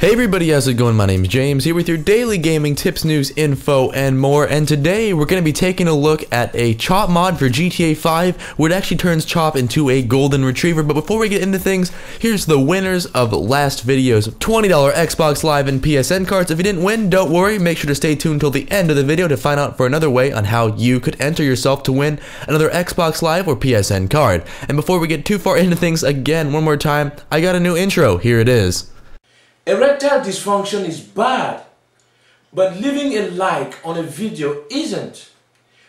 Hey everybody, how's it going? My name is James, here with your daily gaming tips, news, info, and more, and today we're going to be taking a look at a Chop mod for GTA 5, which actually turns Chop into a golden retriever. But before we get into things, here's the winners of last video's $20 Xbox Live and PSN cards. If you didn't win, don't worry, make sure to stay tuned till the end of the video to find out for another way on how you could enter yourself to win another Xbox Live or PSN card. And before we get too far into things, again, one more time, I got a new intro, here it is. Erectile dysfunction is bad, but leaving a like on a video isn't.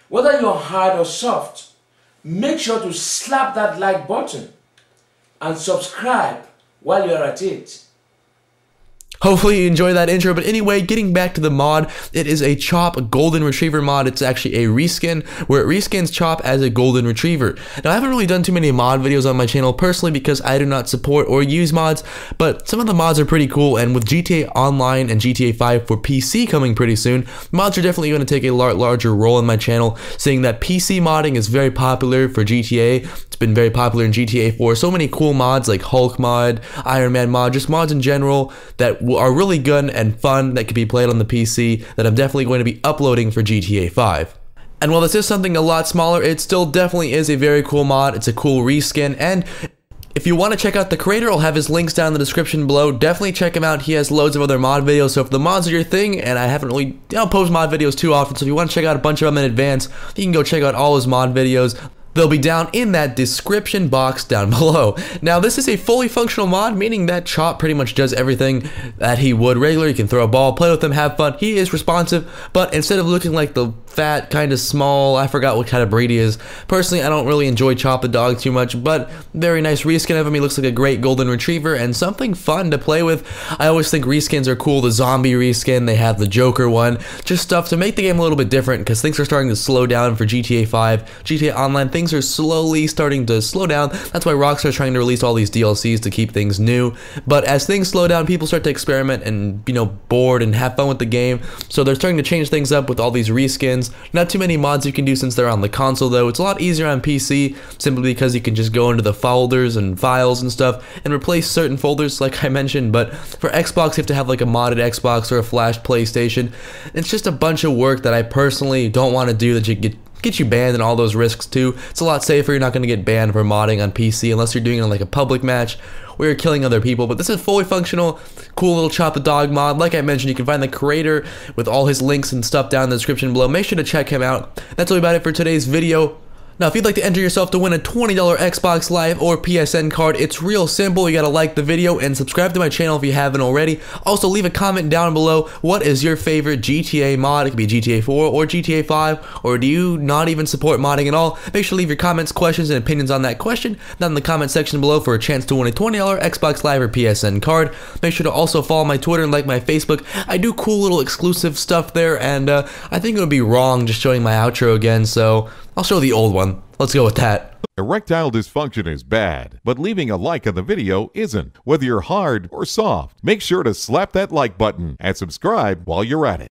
Whether you're hard or soft, make sure to slap that like button and subscribe while you're at it. Hopefully you enjoyed that intro, but anyway, getting back to the mod, it is a Chop golden retriever mod. It's actually a reskin where it reskins Chop as a golden retriever. Now I haven't really done too many mod videos on my channel personally because I do not support or use mods, but some of the mods are pretty cool, and with GTA Online and GTA 5 for PC coming pretty soon, mods are definitely going to take a larger role in my channel, seeing that PC modding is very popular for GTA. It's been very popular in GTA 4. So many cool mods like Hulk mod, Iron Man mod, just mods in general that are really good and fun that could be played on the PC that I'm definitely going to be uploading for GTA 5. And while this is something a lot smaller, it still definitely is a very cool mod. It's a cool reskin, and if you want to check out the creator, I'll have his links down in the description below. Definitely check him out. He has loads of other mod videos, so if the mods are your thing, and I haven't really post mod videos too often, so if you want to check out a bunch of them in advance, you can go check out all his mod videos. They'll be down in that description box down below. Now this is a fully functional mod, meaning that Chop pretty much does everything that he would regularly. You can throw a ball, play with him, have fun. He is responsive, but instead of looking like the fat, kind of small, I forgot what kind of breed he is. Personally, I don't really enjoy Chop the dog too much, but very nice reskin of him. He looks like a great golden retriever and something fun to play with. I always think reskins are cool. The zombie reskin, they have the Joker one, just stuff to make the game a little bit different because things are starting to slow down for GTA 5, GTA Online. Things are slowly starting to slow down. That's why Rockstar's trying to release all these DLCs to keep things new. But as things slow down, people start to experiment and, bored and have fun with the game. So they're starting to change things up with all these reskins. Not too many mods you can do since they're on the console, though. It's a lot easier on PC simply because you can just go into the folders and files and stuff and replace certain folders, like I mentioned. But for Xbox, you have to have like a modded Xbox or a flash PlayStation. It's just a bunch of work that I personally don't want to do, that you get you banned and all those risks too. It's a lot safer. You're not going to get banned for modding on PC unless you're doing it on like a public match where you're killing other people. But this is fully functional, cool little Chop the dog mod. Like I mentioned, you can find the creator with all his links and stuff down in the description below. Make sure to check him out. That's all about it for today's video. Now, if you'd like to enter yourself to win a $20 Xbox Live or PSN card, it's real simple. You gotta like the video and subscribe to my channel if you haven't already. Also, leave a comment down below. What is your favorite GTA mod? It could be GTA 4 or GTA 5, or do you not even support modding at all? Make sure to leave your comments, questions, and opinions on that question down in the comment section below for a chance to win a $20 Xbox Live or PSN card. Make sure to also follow my Twitter and like my Facebook. I do cool little exclusive stuff there, and I think it would be wrong just showing my outro again, so I'll show the old one. Let's go with that. Erectile dysfunction is bad, but leaving a like on the video isn't. Whether you're hard or soft, make sure to slap that like button and subscribe while you're at it.